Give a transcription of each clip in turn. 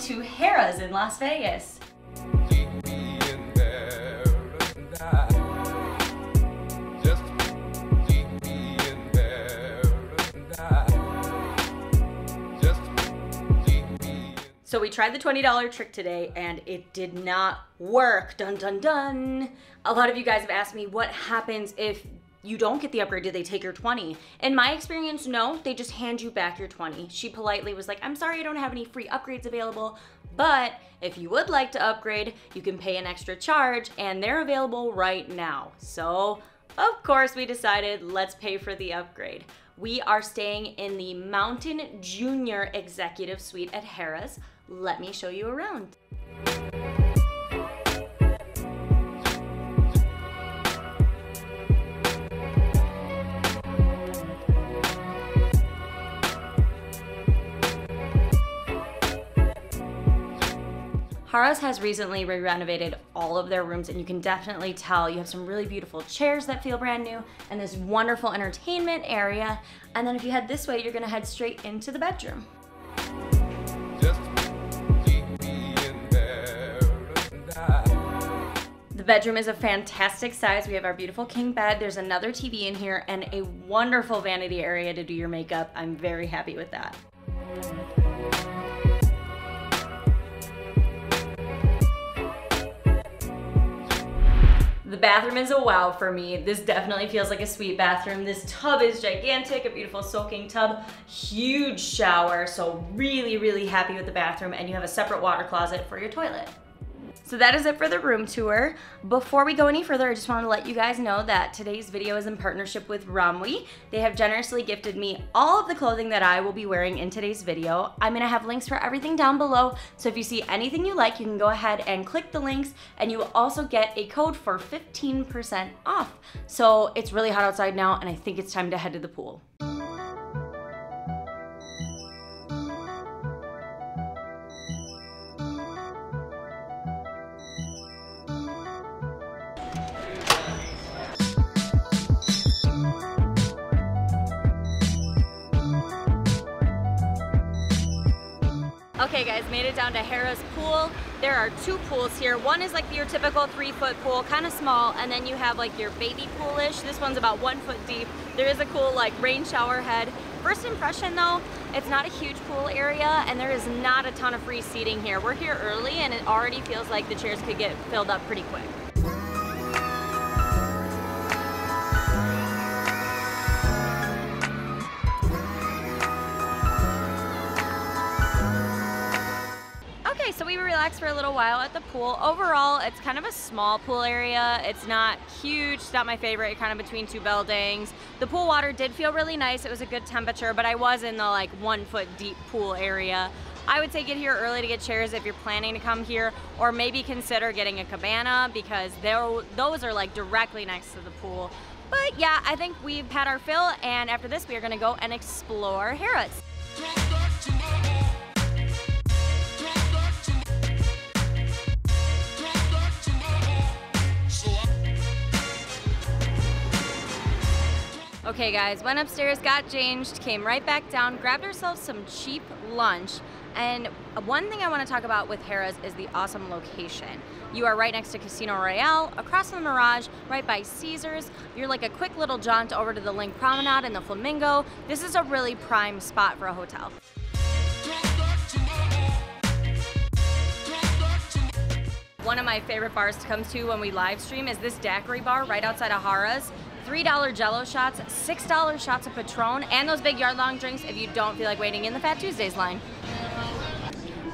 to Harrah's in Las Vegas. So we tried the $20 trick today and it did not work. Dun, dun, dun. A lot of you guys have asked me what happens if you don't get the upgrade. Do they take your 20? In my experience, no, they just hand you back your 20. She politely was like, I'm sorry, I don't have any free upgrades available, but if you would like to upgrade, you can pay an extra charge and they're available right now. So of course we decided let's pay for the upgrade. We are staying in the Mountain Junior Executive Suite at Harrah's. Let me show you around. Harrah's has recently re-renovated all of their rooms and you can definitely tell. You have some really beautiful chairs that feel brand new and this wonderful entertainment area. And then if you head this way, you're gonna head straight into the bedroom. The bedroom is a fantastic size. We have our beautiful king bed. There's another TV in here and a wonderful vanity area to do your makeup. I'm very happy with that. The bathroom is a wow for me. This definitely feels like a suite bathroom. This tub is gigantic, a beautiful soaking tub, huge shower. So really, really happy with the bathroom, and you have a separate water closet for your toilet. So that is it for the room tour. Before we go any further, I just wanted to let you guys know that today's video is in partnership with Romwe. They have generously gifted me all of the clothing that I will be wearing in today's video. I'm gonna have links for everything down below, so if you see anything you like, you can go ahead and click the links, and you will also get a code for 15% off. So it's really hot outside now, and I think it's time to head to the pool. Okay guys, made it down to Harrah's pool. There are two pools here. One is like your typical 3-foot pool, kind of small, and then you have like your baby pool-ish. This one's about 1 foot deep. There is a cool like rain shower head. First impression though, it's not a huge pool area and there is not a ton of free seating here. We're here early and it already feels like the chairs could get filled up pretty quick. So we relaxed for a little while at the pool. Overall, it's kind of a small pool area. It's not huge, it's not my favorite, kind of between two buildings. The pool water did feel really nice. It was a good temperature, but I was in the like 1 foot deep pool area. I would say get here early to get chairs if you're planning to come here, or maybe consider getting a cabana because those are like directly next to the pool. But yeah, I think we've had our fill, and after this, we are gonna go and explore Harrah's. Okay guys, went upstairs, got changed, came right back down, grabbed ourselves some cheap lunch. And one thing I want to talk about with Harrah's is the awesome location. You are right next to Casino Royale, across from the Mirage, right by Caesars. You're like a quick little jaunt over to the Link Promenade and the Flamingo. This is a really prime spot for a hotel. One of my favorite bars to come to when we live stream is this daiquiri bar right outside of Harrah's. $3 Jello shots, $6 shots of Patron, and those big yard-long drinks if you don't feel like waiting in the Fat Tuesdays line.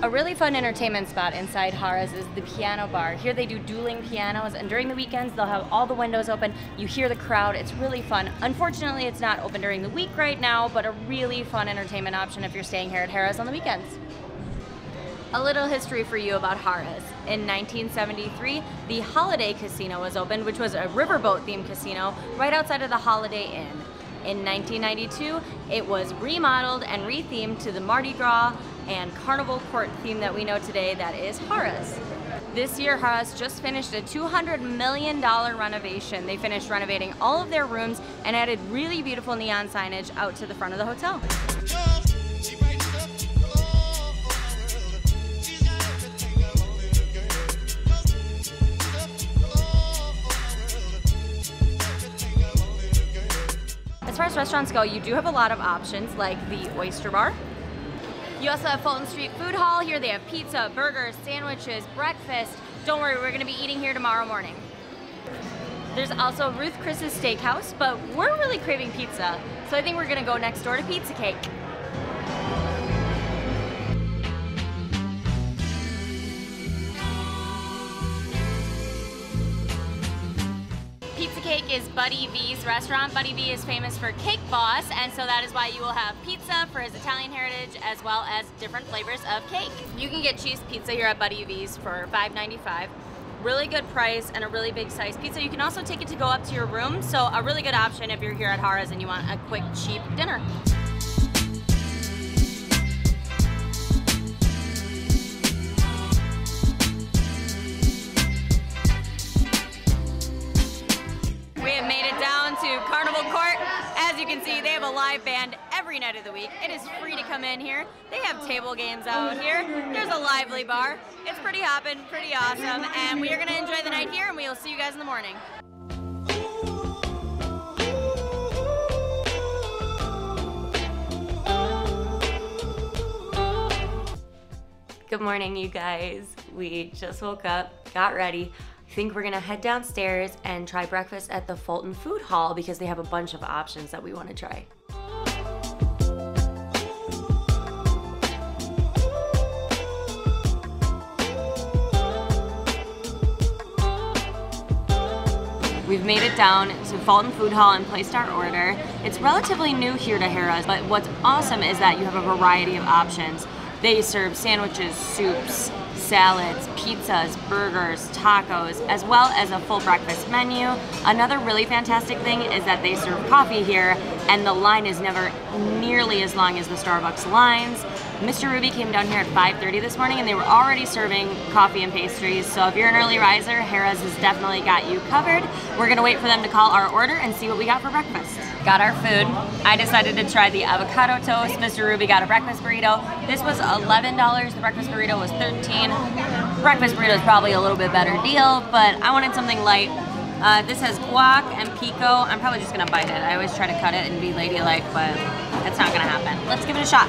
A really fun entertainment spot inside Harrah's is the Piano Bar. Here they do dueling pianos, and during the weekends they'll have all the windows open. You hear the crowd, it's really fun. Unfortunately, it's not open during the week right now, but a really fun entertainment option if you're staying here at Harrah's on the weekends. A little history for you about Harrah's. In 1973, the Holiday Casino was opened, which was a riverboat-themed casino right outside of the Holiday Inn. In 1992, it was remodeled and rethemed to the Mardi Gras and Carnival Court theme that we know today, that is Harrah's. This year, Harrah's just finished a $200 million renovation. They finished renovating all of their rooms and added really beautiful neon signage out to the front of the hotel. restaurants go, you do have a lot of options, like the Oyster Bar. You also have Fulton Street Food Hall. Here they have pizza, burgers, sandwiches, breakfast. Don't worry, we're gonna be eating here tomorrow morning. There's also Ruth Chris's Steakhouse, but we're really craving pizza, so I think we're gonna go next door to Pizza Cake. Pizza Cake is Buddy V's restaurant. Buddy V is famous for Cake Boss, and so that is why you will have pizza for his Italian heritage, as well as different flavors of cake. You can get cheese pizza here at Buddy V's for $5.95. Really good price and a really big size pizza. You can also take it to go up to your room, so a really good option if you're here at Harrah's and you want a quick, cheap dinner. Carnival Court. As you can see, they have a live band every night of the week. It is free to come in here. They have table games out here. There's a lively bar. It's pretty hoppin', pretty awesome, and we are gonna enjoy the night here, and we will see you guys in the morning. Good morning, you guys. We just woke up, got ready. I think we're gonna head downstairs and try breakfast at the Fulton Food Hall because they have a bunch of options that we wanna try. We've made it down to Fulton Food Hall and placed our order. It's relatively new here to Harrah's, but what's awesome is that you have a variety of options. They serve sandwiches, soups, salads, pizzas, burgers, tacos, as well as a full breakfast menu. Another really fantastic thing is that they serve coffee here, and the line is never nearly as long as the Starbucks lines. Mr. Ruby came down here at 5:30 this morning and they were already serving coffee and pastries, so if you're an early riser, Harrah's has definitely got you covered. We're gonna wait for them to call our order and see what we got for breakfast. Got our food. I decided to try the avocado toast. Mr. Ruby got a breakfast burrito. This was $11, the breakfast burrito was $13. Breakfast burrito is probably a little bit better deal, but I wanted something light. This has guac and pico. I'm probably just gonna bite it. I always try to cut it and be ladylike, but that's not gonna happen. Let's give it a shot.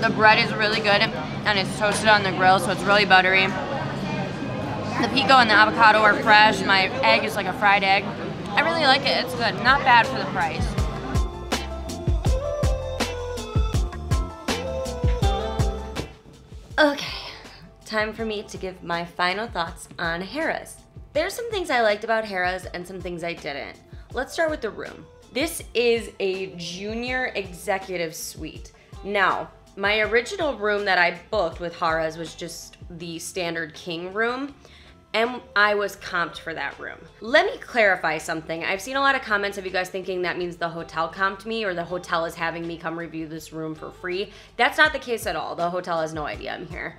The bread is really good and it's toasted on the grill, so it's really buttery. The pico and the avocado are fresh. My egg is like a fried egg. I really like it, it's good. Not bad for the price. Okay, time for me to give my final thoughts on Harrah's. There's some things I liked about Harrah's and some things I didn't. Let's start with the room. This is a junior executive suite. Now, my original room that I booked with Harrah's was just the standard king room, and I was comped for that room. Let me clarify something. I've seen a lot of comments of you guys thinking that means the hotel comped me or the hotel is having me come review this room for free. That's not the case at all. The hotel has no idea I'm here.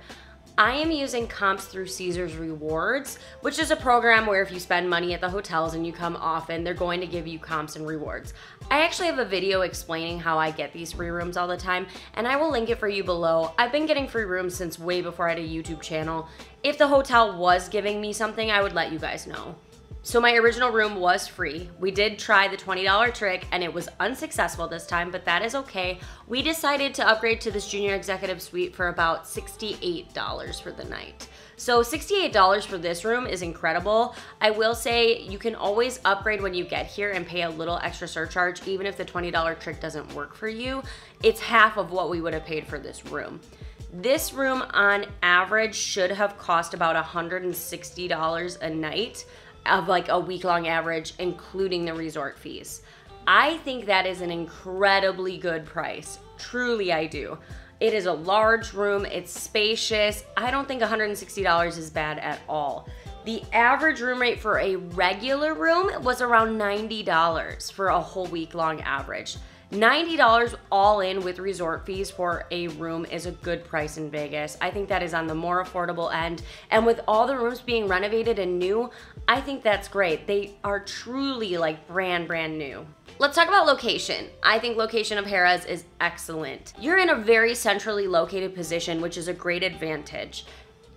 I am using comps through Caesars Rewards, which is a program where if you spend money at the hotels and you come often, they're going to give you comps and rewards. I actually have a video explaining how I get these free rooms all the time, and I will link it for you below. I've been getting free rooms since way before I had a YouTube channel. If the hotel was giving me something, I would let you guys know. So my original room was free. We did try the $20 trick and it was unsuccessful this time, but that is okay. We decided to upgrade to this junior executive suite for about $68 for the night. So $68 for this room is incredible. I will say you can always upgrade when you get here and pay a little extra surcharge, even if the $20 trick doesn't work for you. It's half of what we would have paid for this room. This room on average should have cost about $160 a night, of like a week-long average, including the resort fees. I think that is an incredibly good price. Truly, I do. It is a large room, it's spacious. I don't think $160 is bad at all. The average room rate for a regular room was around $90 for a whole week-long average. $90 all in with resort fees for a room is a good price in Vegas. I think that is on the more affordable end. And with all the rooms being renovated and new, I think that's great. They are truly like brand new. Let's talk about location. I think location of Harrah's is excellent. You're in a very centrally located position, which is a great advantage.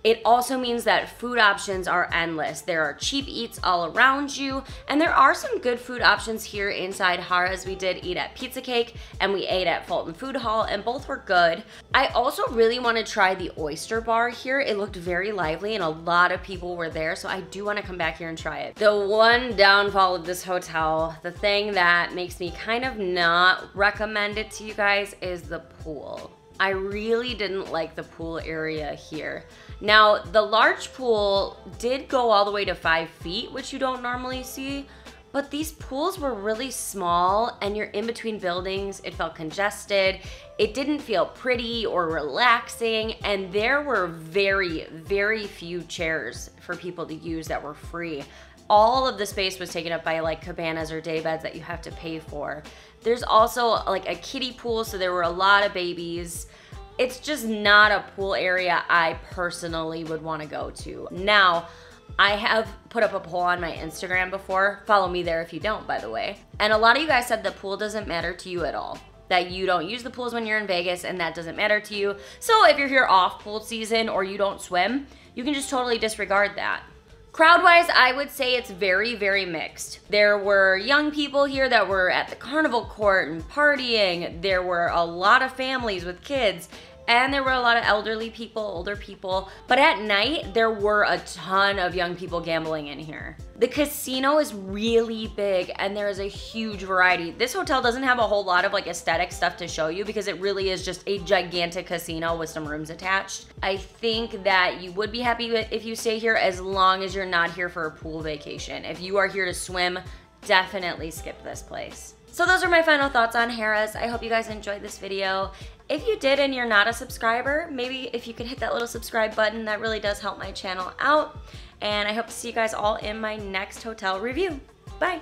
It also means that food options are endless. There are cheap eats all around you, and there are some good food options here inside Harrah's. We did eat at Pizza Cake and we ate at Fulton Food Hall, and both were good. I also really want to try the oyster bar here. It looked very lively and a lot of people were there, so I do want to come back here and try it. The one downfall of this hotel, the thing that makes me kind of not recommend it to you guys, is the pool. I really didn't like the pool area here. Now, the large pool did go all the way to 5 feet, which you don't normally see, but these pools were really small and you're in between buildings. It felt congested. It didn't feel pretty or relaxing, and there were very, very few chairs for people to use that were free. All of the space was taken up by like cabanas or day beds that you have to pay for. There's also like a kiddie pool, so there were a lot of babies. It's just not a pool area I personally would want to go to. Now, I have put up a poll on my Instagram before. Follow me there if you don't, by the way. And a lot of you guys said the pool doesn't matter to you at all, that you don't use the pools when you're in Vegas and that doesn't matter to you. So if you're here off pool season or you don't swim, you can just totally disregard that. Crowd-wise, I would say it's very, very mixed. There were young people here that were at the Carnival Court and partying. There were a lot of families with kids, and there were a lot of elderly people, older people. But at night, there were a ton of young people gambling in here. The casino is really big and there is a huge variety. This hotel doesn't have a whole lot of like aesthetic stuff to show you because it really is just a gigantic casino with some rooms attached. I think that you would be happy if you stay here as long as you're not here for a pool vacation. If you are here to swim, definitely skip this place. So those are my final thoughts on Harrah's. I hope you guys enjoyed this video. If you did and you're not a subscriber, maybe if you could hit that little subscribe button, that really does help my channel out. And I hope to see you guys all in my next hotel review. Bye.